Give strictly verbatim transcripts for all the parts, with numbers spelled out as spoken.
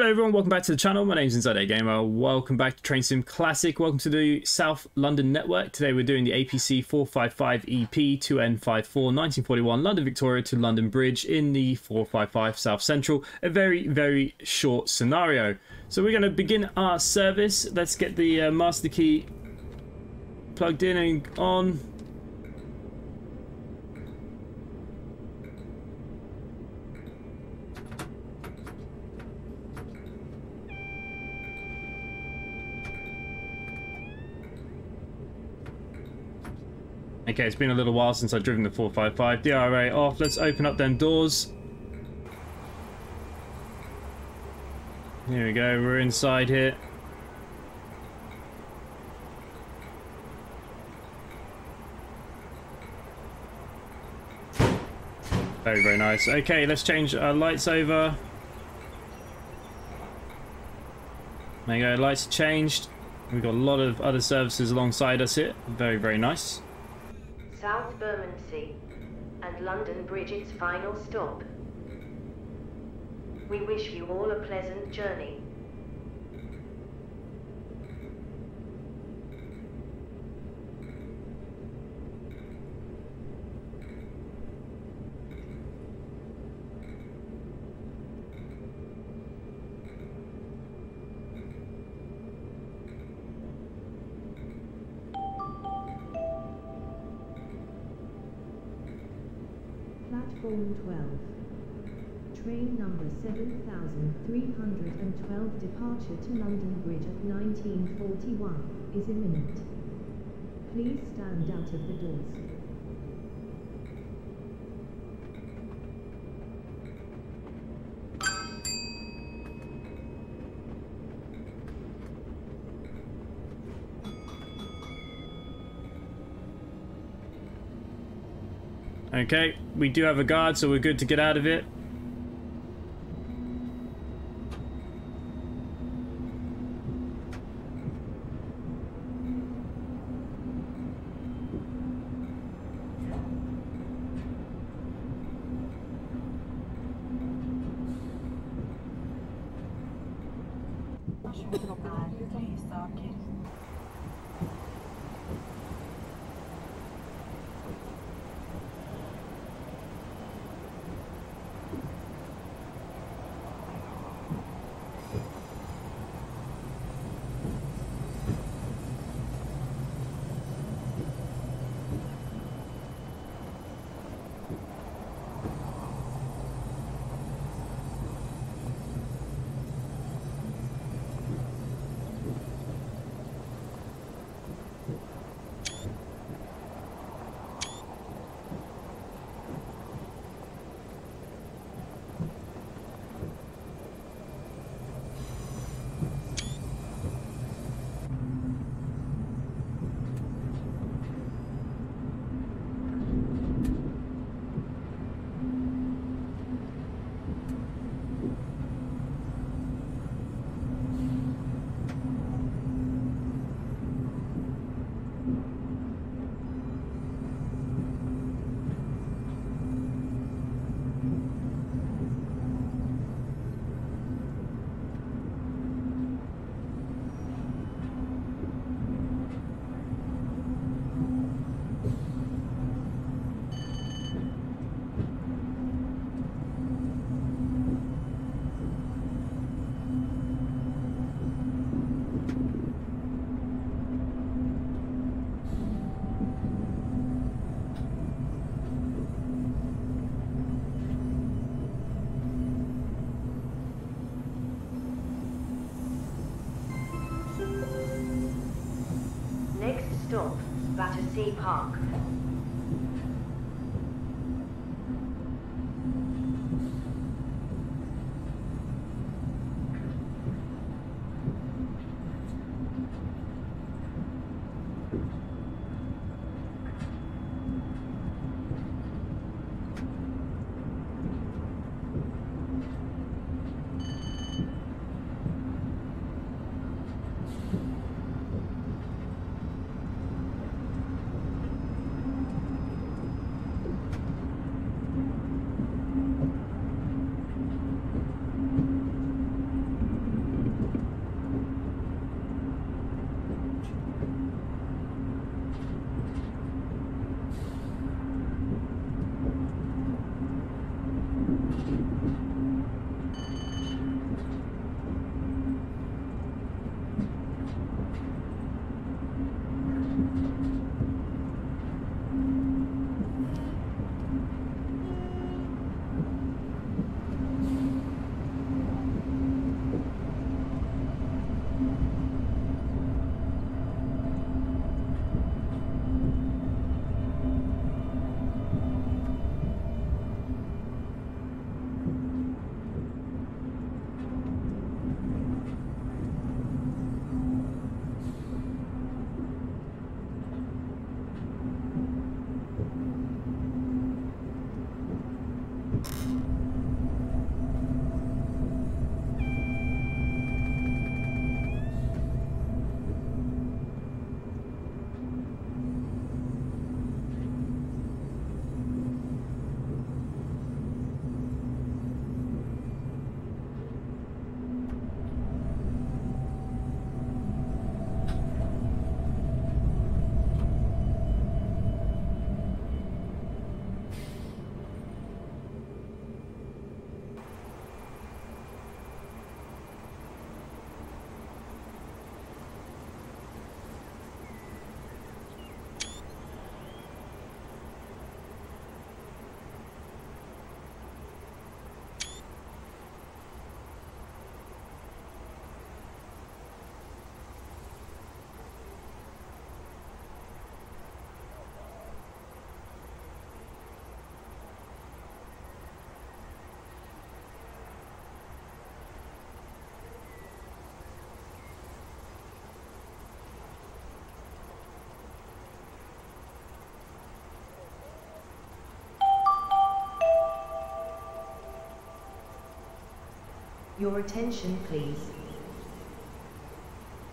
Hello everyone, welcome back to the channel. My name's Inside a Gamer. Welcome back to Train Sim Classic. Welcome to the South London Network. Today we're doing the A P C four five five E P two N five four nineteen forty-one London Victoria to London Bridge in the four five five South Central. A very, very short scenario. So we're going to begin our service. Let's get the uh, master key plugged in and on. Okay, it's been a little while since I've driven the four five five. D R A off. Let's open up them doors. Here we go. We're inside here. Very, very nice. Okay, let's change our lights over. There you go. Lights changed. We've got a lot of other services alongside us here. Very, very nice. South Bermondsey and London Bridge, its final stop. We wish you all a pleasant journey. Platform twelve. Train number seven thousand three hundred twelve departure to London Bridge at nineteen forty-one is imminent. Please stand out of the doors. Okay, we do have a guard, so we're good to get out of it. Stop, Battersea Park. Your attention, please.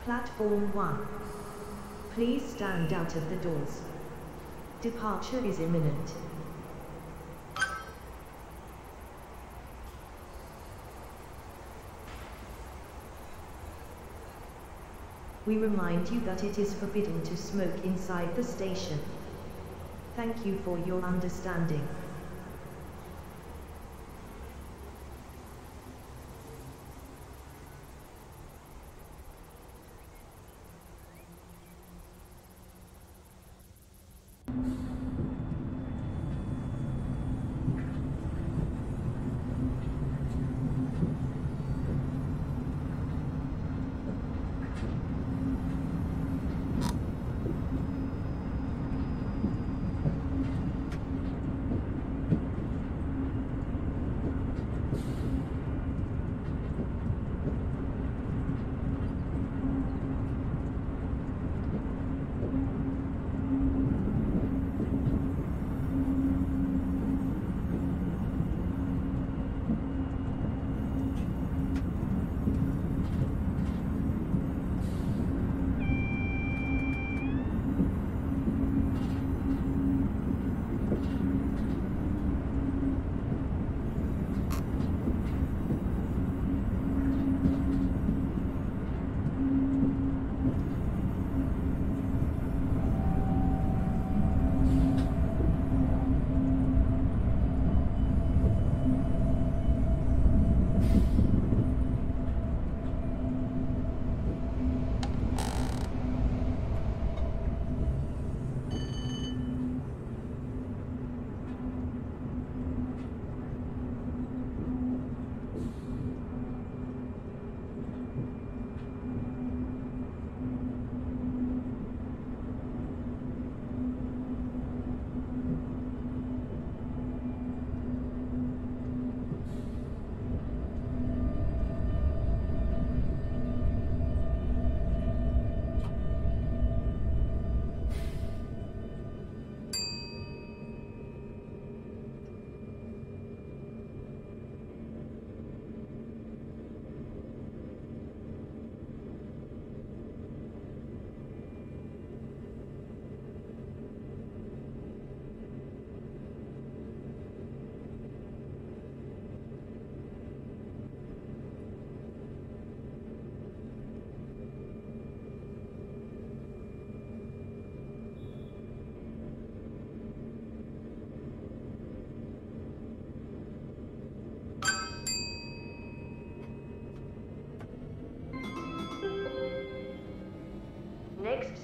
Platform one. Please stand out of the doors. Departure is imminent. We remind you that it is forbidden to smoke inside the station. Thank you for your understanding.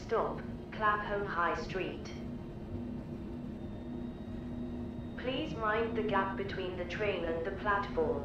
Stop, Clapham High Street. Please mind the gap between the train and the platform.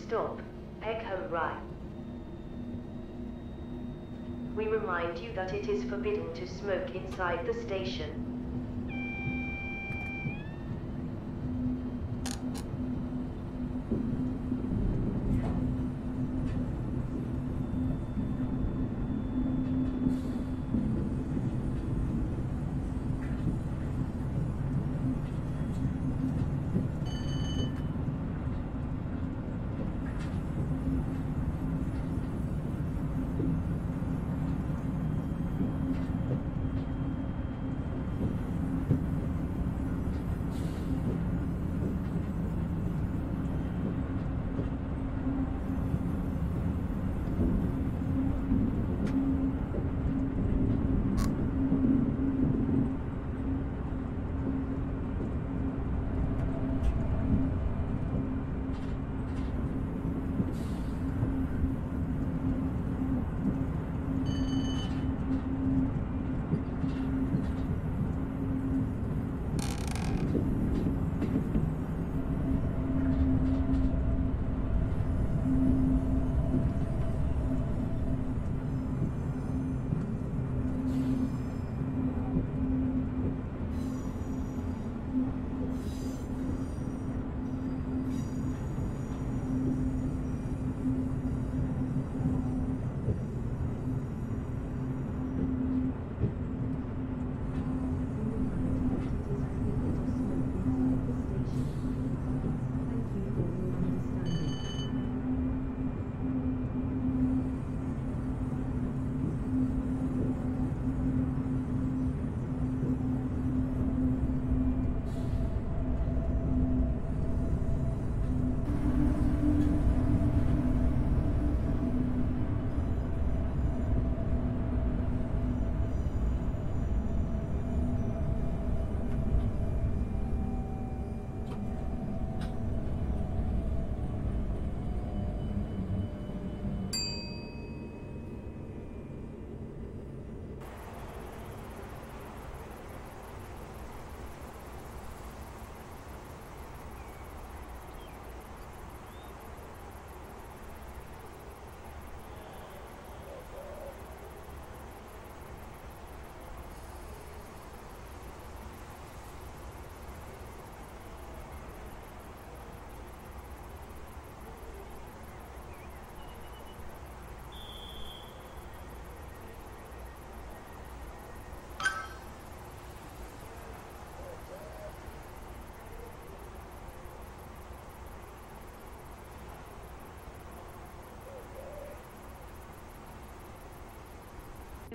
Stop, Echo Rye. We remind you that it is forbidden to smoke inside the station.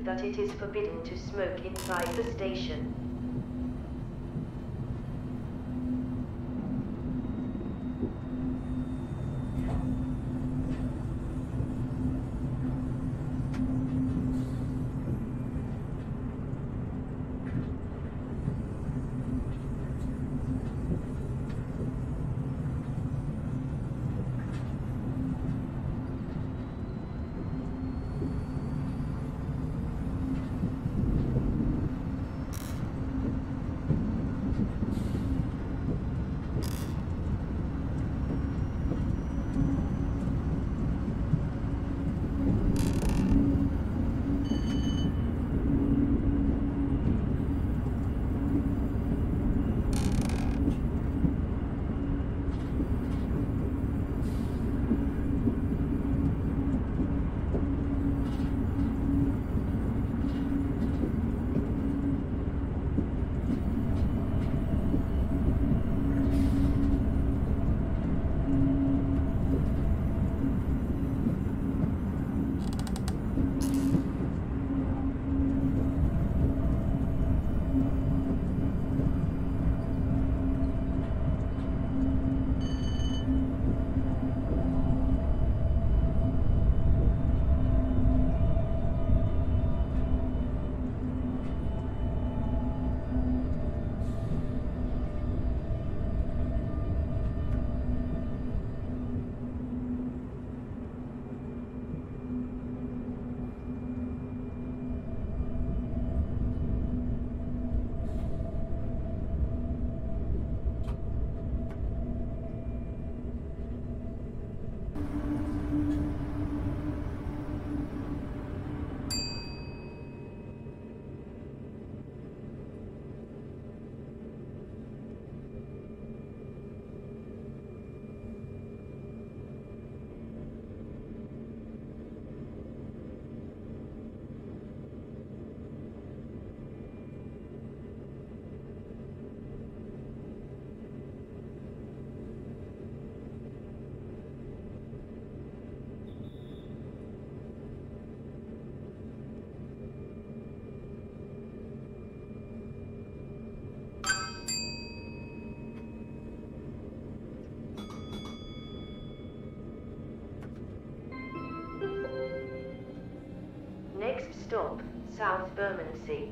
that it is forbidden to smoke inside the station. Stop, South Bermondsey.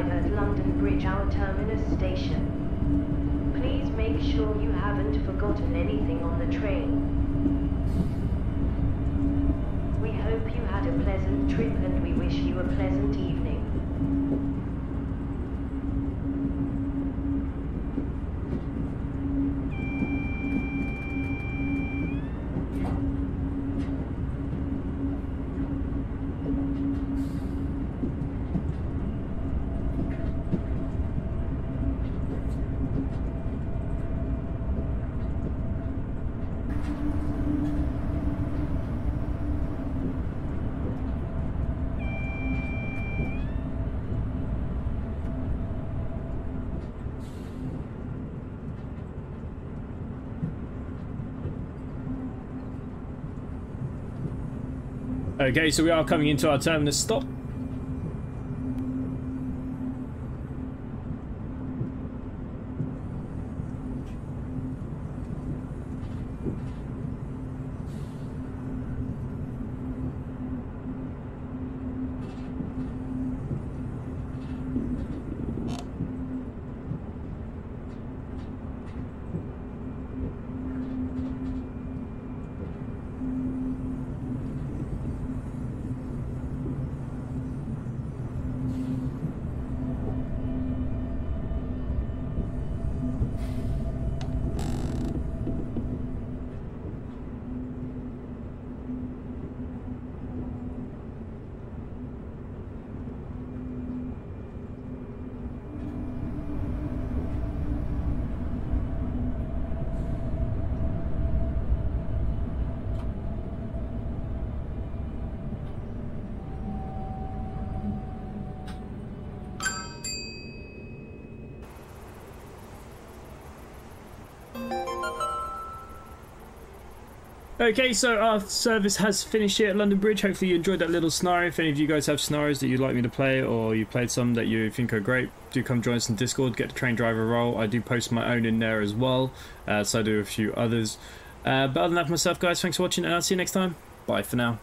arrive at London Bridge, our terminus station. Please make sure you haven't forgotten anything on the train. We hope you had a pleasant trip and we wish you a pleasant evening. Okay, so we are coming into our terminus stop. Okay, so our service has finished here at London Bridge. Hopefully you enjoyed that little scenario. If any of you guys have scenarios that you'd like me to play, or you played some that you think are great, do come join us in Discord, get the train driver role. I do post my own in there as well, uh, so I do a few others. Uh, but other than that, for myself, guys, thanks for watching, and I'll see you next time. Bye for now.